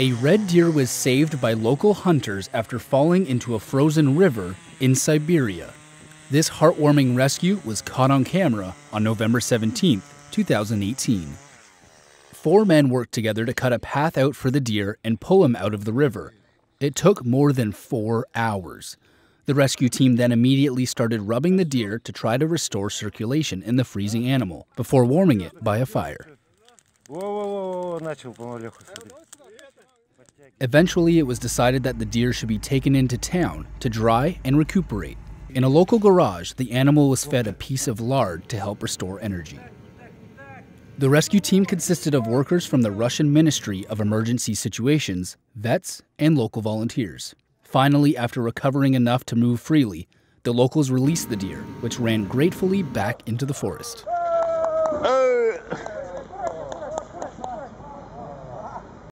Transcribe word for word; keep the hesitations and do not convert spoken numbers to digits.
A red deer was saved by local hunters after falling into a frozen river in Siberia. This heartwarming rescue was caught on camera on November seventeenth, two thousand eighteen. Four men worked together to cut a path out for the deer and pull him out of the river. It took more than four hours. The rescue team then immediately started rubbing the deer to try to restore circulation in the freezing animal before warming it by a fire. Eventually, it was decided that the deer should be taken into town to dry and recuperate. In a local garage, the animal was fed a piece of lard to help restore energy. The rescue team consisted of workers from the Russian Ministry of Emergency Situations, vets, and local volunteers. Finally, after recovering enough to move freely, the locals released the deer, which ran gratefully back into the forest.